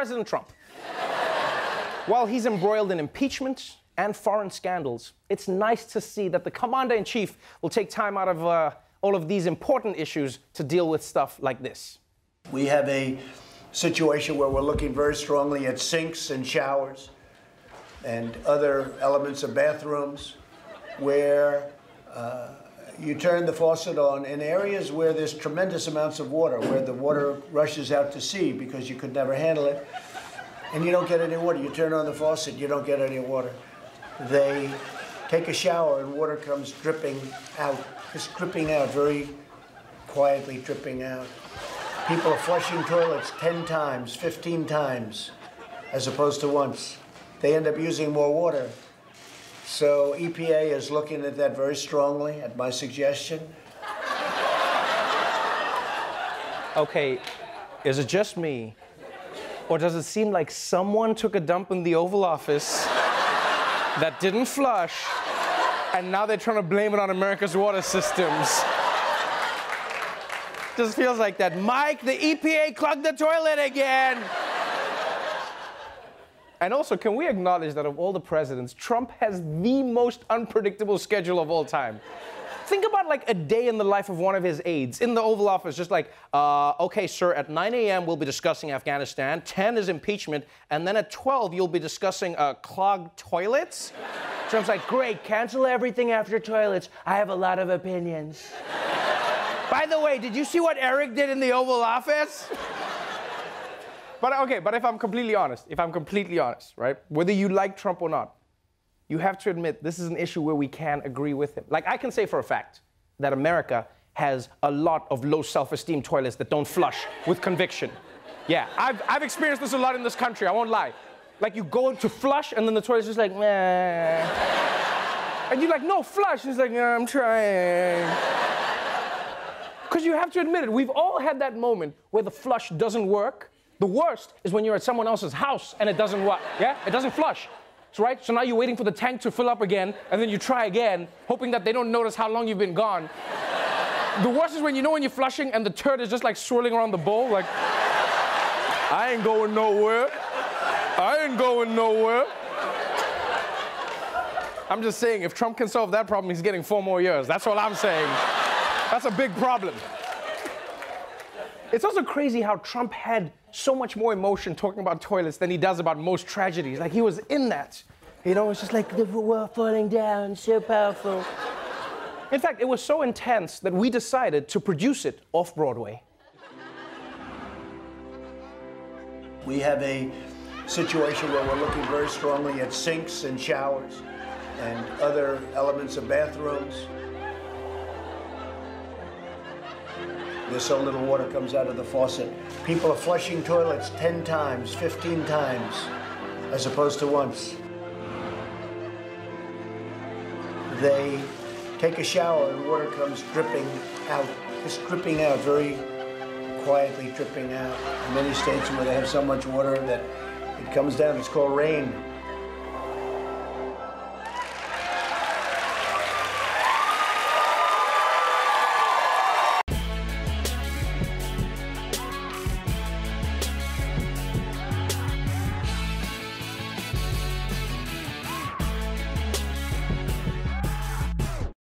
President Trump. While he's embroiled in impeachment and foreign scandals, it's nice to see that the Commander-in-Chief will take time out of all of these important issues to deal with stuff like this. We have a situation where we're looking very strongly at sinks and showers and other elements of bathrooms where you turn the faucet on in areas where there's tremendous amounts of water, where the water rushes out to sea because you could never handle it, and you don't get any water. You turn on the faucet, you don't get any water. They take a shower and water comes dripping out, just dripping out, very quietly dripping out. People are flushing toilets 10 times, 15 times, as opposed to once. They end up using more water. So EPA is looking at that very strongly, at my suggestion. Okay, is it just me? Or does it seem like someone took a dump in the Oval Office that didn't flush, and now they're trying to blame it on America's water systems? Just feels like that. Mike, the EPA clogged the toilet again. And also, can we acknowledge that of all the presidents, Trump has the most unpredictable schedule of all time? Think about like a day in the life of one of his aides in the Oval Office, just like, okay, sir, at 9 a.m. we'll be discussing Afghanistan, 10 is impeachment, and then at 12 you'll be discussing clogged toilets. Trump's like, great, cancel everything after toilets. I have a lot of opinions. By the way, did you see what Eric did in the Oval Office? But okay, but if I'm completely honest, right? Whether you like Trump or not, you have to admit this is an issue where we can agree with him. Like, I can say for a fact that America has a lot of low self-esteem toilets that don't flush with conviction. Yeah, I've experienced this a lot in this country, I won't lie. Like, you go to flush and then the toilet's just like, meh. And you're like, no, flush. And it's like, no, I'm trying. Because you have to admit it, we've all had that moment where the flush doesn't work. The worst is when you're at someone else's house and it doesn't work, yeah? It doesn't flush, right? So now you're waiting for the tank to fill up again, and then you try again, hoping that they don't notice how long you've been gone. The worst is when you know when you're flushing and the turd is just like swirling around the bowl, like, I ain't going nowhere. I ain't going nowhere. I'm just saying, if Trump can solve that problem, he's getting 4 more years. That's all I'm saying. That's a big problem. It's also crazy how Trump had so much more emotion talking about toilets than he does about most tragedies. Like, he was in that. You know, it's just like the world falling down, so powerful. In fact, it was so intense that we decided to produce it off-Broadway. We have a situation where we're looking very strongly at sinks and showers and other elements of bathrooms. There's so little water comes out of the faucet. People are flushing toilets 10 times, 15 times, as opposed to once. They take a shower and water comes dripping out, just dripping out, very quietly dripping out. In many states where they have so much water that it comes down, it's called rain.